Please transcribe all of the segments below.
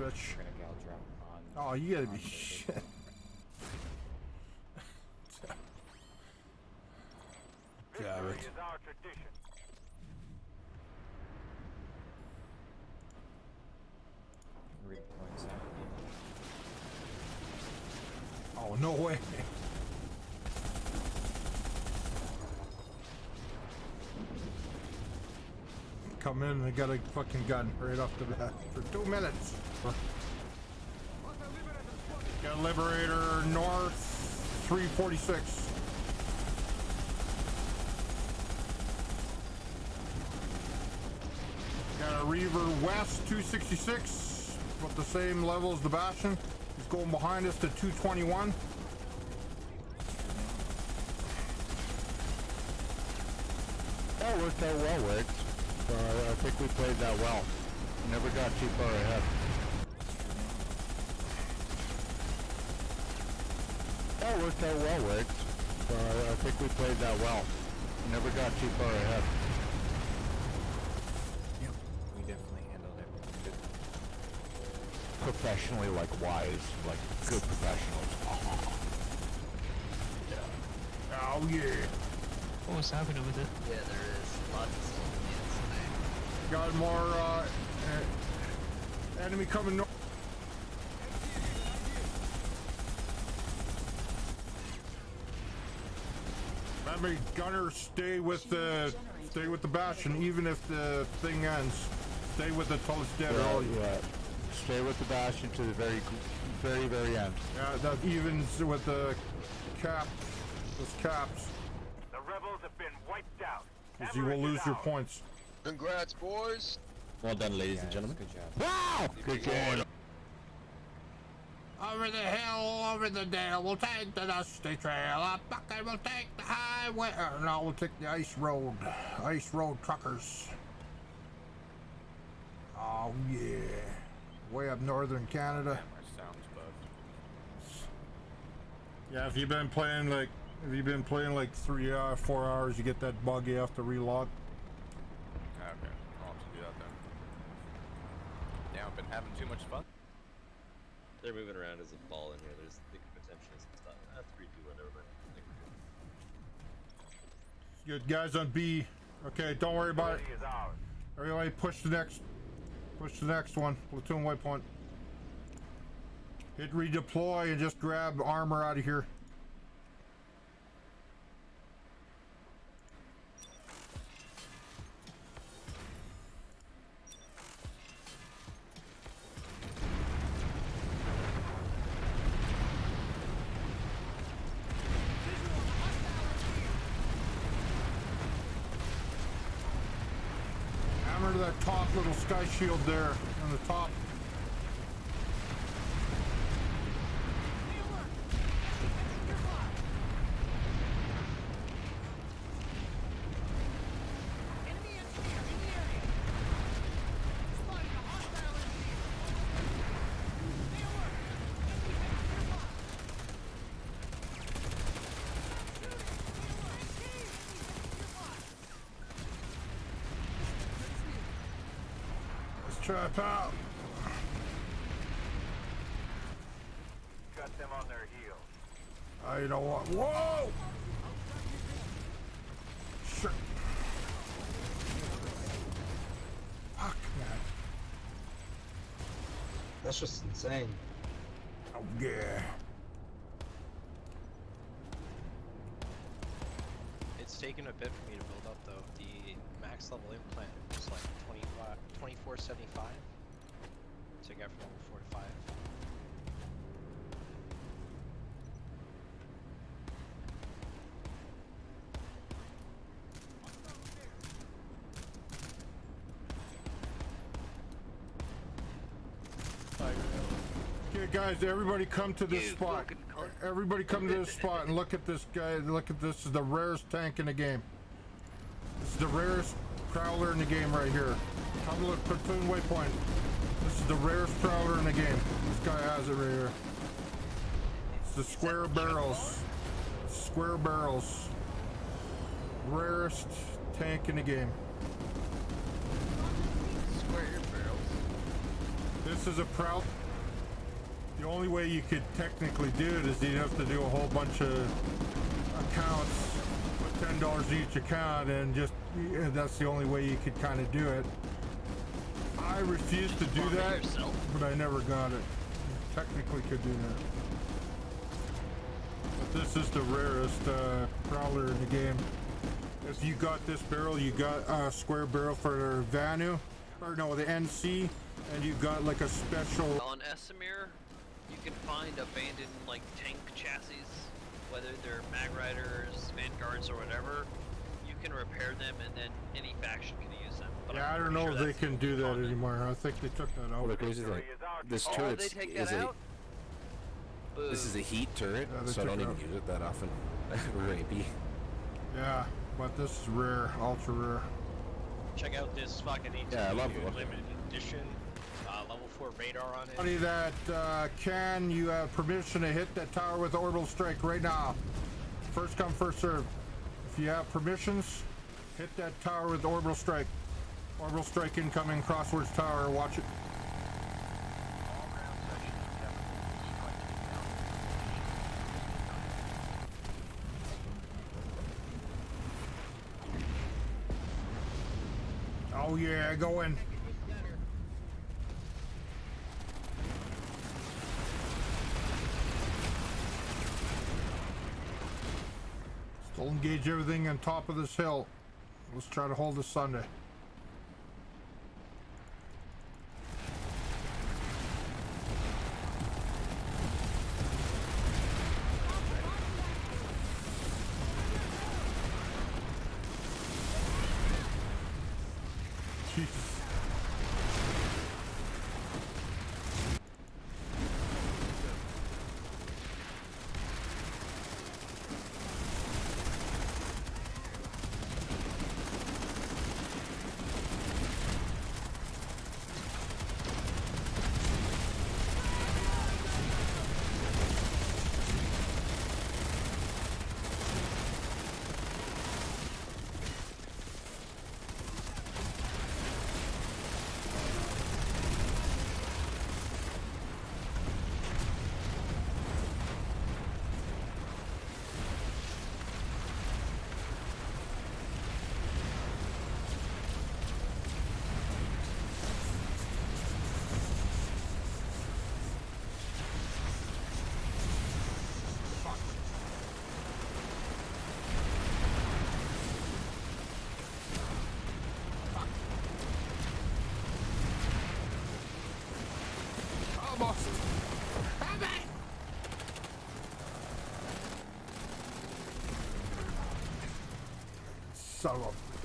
bitch. We're gonna gal drop on. Oh, you gotta be shit. Damn it. Is our tradition. Rig points out. Oh, no way. Come in and I got a fucking gun right off the bat for 2 minutes. Got Liberator North 346. Got a Reaver West 266, about the same level as the Bastion. He's going behind us to 221. That worked out well, Riggs. I think we played that well. Never got too far ahead. That worked out well, Riggs. I think we played that well. Never got too far ahead. Yep, we definitely handled it good. Professionally, like wise, like good professionals. Oh. Yeah. Oh yeah. What was happening with it? Yeah, there is lots of stuff. Got more enemy coming north. Remember, gunner, stay with the Bastion, even if the thing ends. Stay with it till it's dead. All you at. Stay with the Bastion to the very, very end. Yeah, that even with the cap, those caps. The rebels have been wiped out. Because you will lose your points. Congrats, boys! Well done, ladies and gentlemen. Good job. Wow! Good job. Over the hill, over the dale, we'll take the dusty trail. Up, and we'll take the highway. No, we'll take the ice road. Ice Road Truckers. Oh, yeah. Way up northern Canada. Damn, our sound's bugged. Yeah, if you've been playing like, 3 or 4 hours, you get that bug, you have to relog. Okay, I'll have to do that then. Now I've been having too much fun. They're moving around as a ball in here. There's big potential and stuff. That's pretty good, everybody. I think we're good. Good guys on B. Okay, don't worry about it. Everybody push the next. Push the next one. Platoon waypoint. Hit redeploy and just grab armor out of here. Little sky shield there on the top. Trap out. Got them on their heels. I don't want. Whoa! Shit. Fuck, man. That's just insane. Oh yeah. It's taken a bit for me to build up, though. The max level implant was like 2475. So I got from level 4 to 5. Okay, guys, everybody come to this spot. Everybody come to this spot and look at this guy. Look at this. This is the rarest tank in the game. This is the rarest Prowler in the game right here. Come look, Platoon waypoint. This is the rarest Prowler in the game. This guy has it right here. It's the square barrels. Square barrels. Rarest tank in the game. Square barrels. This is a Prowler. The only way you could technically do it is you'd have to do a whole bunch of accounts with $10 each account, and just that's the only way you could kind of do it. I refused to do that, but I never got it. You technically could do that. But this is the rarest Prowler in the game. If you got this barrel, you got a square barrel for Vanu, or no, the NC, and you got like a special. On Esamir, you can find abandoned like tank chassis, whether they're Mag Riders, Vanguards, or whatever. You can repair them, and then any faction can use them. But yeah, I don't know if they can do that anymore. I think they took that out. Well, this turret is a. This is a heat turret, so I don't even use it that often. That's rapey. Yeah, but this is rare, ultra rare. Check out this fucking ET. Yeah, I love it. Limited edition, level 4 radar on it. Funny that, can you have permission to hit that tower with orbital strike right now? First come, first serve. If you have permissions, hit that tower with orbital strike. Orbital strike incoming, crosswords tower, watch it. Oh yeah, go in. Still engage everything on top of this hill. Let's try to hold this Sunday.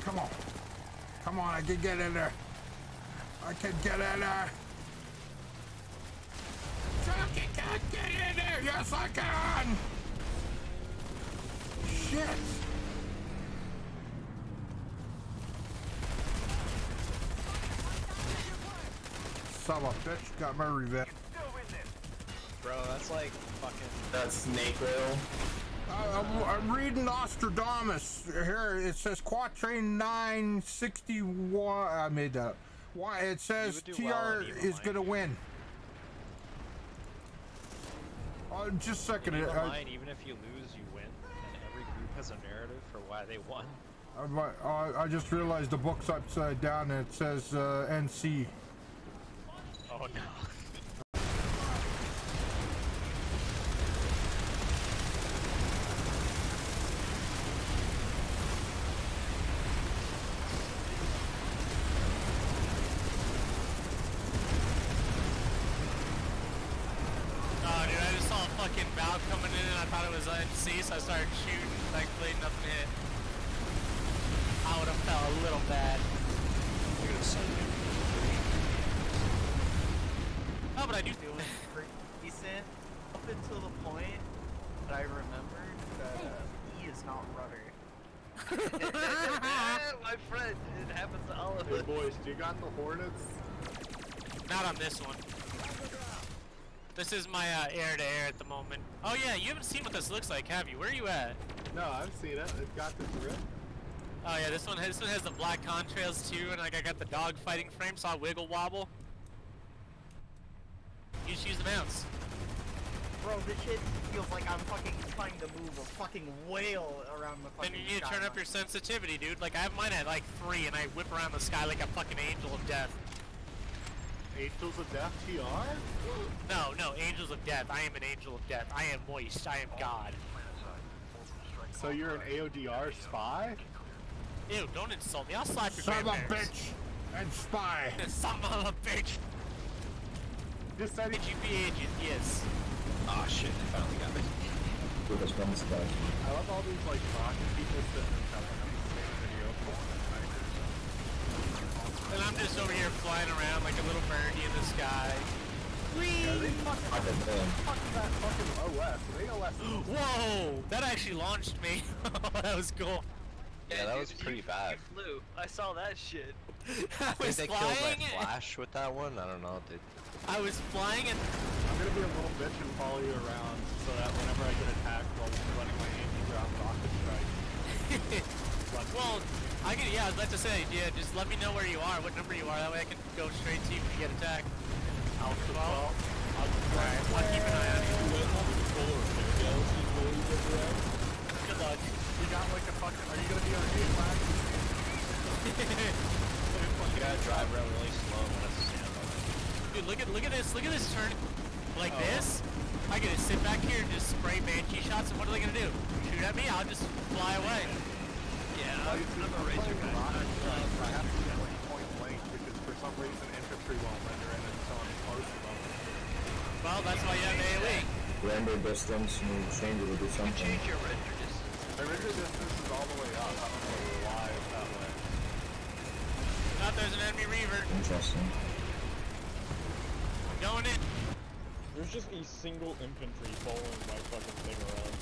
Come on. Come on, I can get in there. I can get in there. I can't get in there. Yes, I can. Shit. Son of a bitch, got my revenge. Bro, that's like fucking... That's snake rail. I'm reading Ostradamus here. It says Quatrain 961. I made that. Why it says TR well is gonna win. Just a second. Even if you lose, you win. And every group has a narrative for why they won. I just realized the book's upside down and it says NC. Oh no. So I started shooting, like bleeding up the hit. I would have felt a little bad. You're gonna send me. Oh, but I do feel pretty decent up until the point that I remembered that E is not rudder. My friend, it happens to all of us. Hey boys, do you got the Hornets? Not on this one. This is my air-to-air at the moment. Oh yeah, you haven't seen what this looks like, have you? Where are you at? No, I've seen it. It's got this rip. Oh yeah, this one has the black contrails too, and like I got the dog fighting frame, so I wiggle wobble. just use the bounce. Bro, this shit feels like I'm fucking trying to move a fucking whale around the fucking sky. Then you need to turn up your sensitivity, dude. Like, I have mine at like 3 and I whip around the sky like a fucking angel of death. Angels of Death TR? No, no, Angels of Death. I am an Angel of Death. I am moist. I am God. So you're an AODR spy? Ew, don't insult me. I'll slap your son of a bitch and spy. Son of a bitch. This said GP agent, yes. Aw, shit, they finally got me. I love all these, like, rocket people sitting and telling them to make a video for. And I'm just over here flying around like a little birdie in the sky. Whee! Yeah, they fucking that fucking OS. They OS. Whoa! That actually launched me. That was cool. Yeah, that was pretty bad. Flew. I saw that shit. I was think they flying. Killed my flash with that one. I don't know, dude. I was flying and I'm gonna be a little bitch and follow you around so that whenever I get attacked, I'll be letting my aim drop rocket strike. Well, I can. Yeah, I was about to say. Yeah, just let me know where you are, what number you are. That way I can go straight to you when you get attacked. I'll follow. I'll keep an eye on you. Good luck. You got like a fucking. Are you gonna be on a flag? You gotta drive around really slow when I stand on it. Dude, look at this turn. Like this, I gotta sit back here and just spray Banshee shots. And what are they gonna do? Shoot at me? I'll just fly away. Yeah, I'm a razor guy. I have to play point blank because for some reason infantry won't render in until I'm close to them. Well, that's why you have AoE. Render distance and change it to do something. You change your render. My render distance is all the way up. I don't know why it's that way. Oh, there's an enemy Reaver. Interesting. I'm going in. There's just a single infantry following my fucking thing around.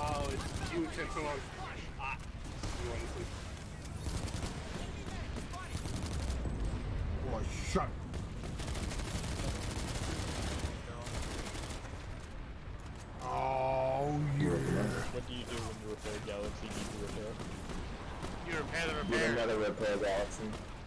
Oh, it's huge. It's so long. Ah. You want to sleep? Oh, shut up. Oh, yeah. What do you do when you repair Galaxy? You repair the repair? You repair the repair. You repair the repair, Galaxy.